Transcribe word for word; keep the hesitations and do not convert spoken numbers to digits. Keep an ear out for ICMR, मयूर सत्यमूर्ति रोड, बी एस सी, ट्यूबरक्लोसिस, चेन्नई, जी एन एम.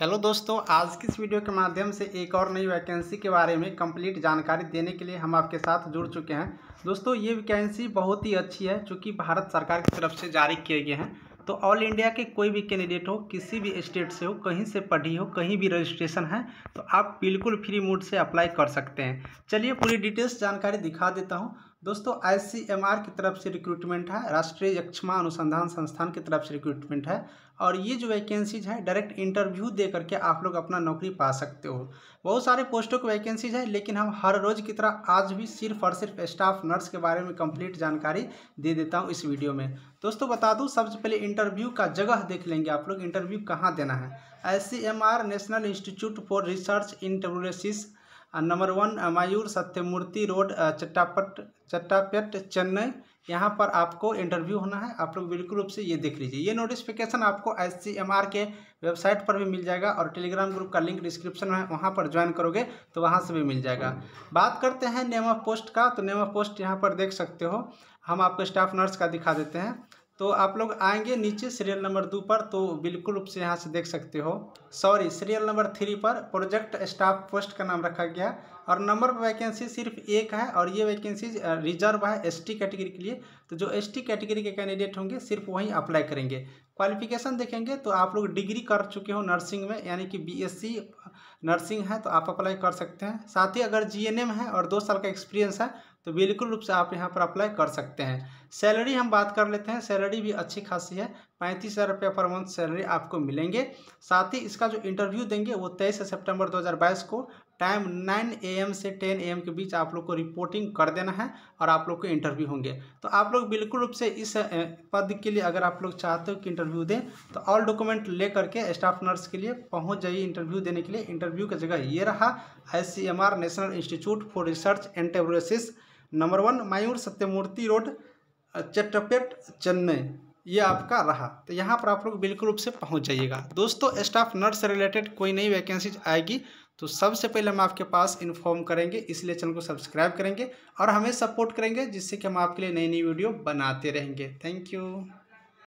Hello दोस्तों, आज की इस वीडियो के माध्यम से एक और नई वैकेंसी के बारे में कंप्लीट जानकारी देने के लिए हम आपके साथ जुड़ चुके हैं। दोस्तों ये वैकेंसी बहुत ही अच्छी है, चूँकि भारत सरकार की तरफ से जारी किए गए हैं, तो ऑल इंडिया के कोई भी कैंडिडेट हो, किसी भी स्टेट से हो, कहीं से पढ़ी हो, कहीं भी रजिस्ट्रेशन है, तो आप बिल्कुल फ्री मोड से अप्लाई कर सकते हैं। चलिए पूरी डिटेल्स जानकारी दिखा देता हूँ। दोस्तों आई सी एम आर की तरफ से रिक्रूटमेंट है, राष्ट्रीय यक्षमा अनुसंधान संस्थान की तरफ से रिक्रूटमेंट है, और ये जो वैकेंसीज है डायरेक्ट इंटरव्यू दे करके आप लोग अपना नौकरी पा सकते हो। बहुत सारे पोस्टों की वैकेंसीज है, लेकिन हम हर रोज़ की तरह आज भी सिर्फ और सिर्फ स्टाफ नर्स के बारे में कंप्लीट जानकारी दे देता हूँ इस वीडियो में। दोस्तों बता दूँ, सबसे पहले इंटरव्यू का जगह देख लेंगे आप लोग, इंटरव्यू कहाँ देना है। I C M R national institute for research in ट्यूबरक्लोसिस, number one मयूर सत्यमूर्ति रोड, Chetpet Chetpet, चेन्नई। यहाँ पर आपको इंटरव्यू होना है। आप लोग बिल्कुल रूप से ये देख लीजिए। ये नोटिफिकेशन आपको आई सी एम आर के वेबसाइट पर भी मिल जाएगा, और टेलीग्राम ग्रुप का लिंक डिस्क्रिप्शन में है, वहाँ पर ज्वाइन करोगे तो वहाँ से भी मिल जाएगा। बात करते हैं नेम ऑफ पोस्ट का, तो नेम ऑफ पोस्ट यहाँ पर देख सकते हो। हम आपको स्टाफ नर्स का दिखा देते हैं, तो आप लोग आएंगे नीचे सीरियल नंबर दो पर, तो बिल्कुल रूप से यहाँ से देख सकते हो। सॉरी, सीरियल नंबर थ्री पर प्रोजेक्ट स्टाफ पोस्ट का नाम रखा गया, और नंबर पर वैकेंसी सिर्फ एक है, और ये वैकेंसी रिजर्व है एस टी कैटेगरी के लिए। तो जो एस टी कैटेगरी के कैंडिडेट होंगे सिर्फ वहीं अप्लाई करेंगे। क्वालिफिकेशन देखेंगे तो आप लोग डिग्री कर चुके हो नर्सिंग में, यानी कि बी एस सी नर्सिंग है तो आप अप्लाई कर सकते हैं। साथ ही अगर जी एन एम है और दो साल का एक्सपीरियंस है तो बिल्कुल रूप से आप यहाँ पर अप्लाई कर सकते हैं। सैलरी हम बात कर लेते हैं, सैलरी भी अच्छी खासी है, पैंतीस हज़ार रुपये पर मंथ सैलरी आपको मिलेंगे। साथ ही इसका जो इंटरव्यू देंगे वो तेईस सितंबर दो हज़ार बाईस को टाइम नौ ए एम से दस ए एम के बीच आप लोग को रिपोर्टिंग कर देना है, और आप लोग को इंटरव्यू होंगे। तो आप लोग बिल्कुल रूप से इस पद के लिए अगर आप लोग चाहते हो कि इंटरव्यू दें, तो ऑल डॉक्यूमेंट ले करके स्टाफ नर्स के लिए पहुंच जाइए इंटरव्यू देने के लिए। इंटरव्यू का जगह ये रहा, I C M R national institute for research and ट्यूबरक्लोसिस, number one मयूर सत्यमूर्ति रोड, Chetpet, चेन्नई। ये आपका रहा, तो यहाँ पर आप लोग बिल्कुल रूप से पहुँच जाइएगा। दोस्तों स्टाफ नर्स से रिलेटेड कोई नई वैकेंसीज आएगी तो सबसे पहले हम आपके पास इन्फॉर्म करेंगे, इसलिए चैनल को सब्सक्राइब करेंगे और हमें सपोर्ट करेंगे, जिससे कि हम आपके लिए नई नई वीडियो बनाते रहेंगे। Thank you.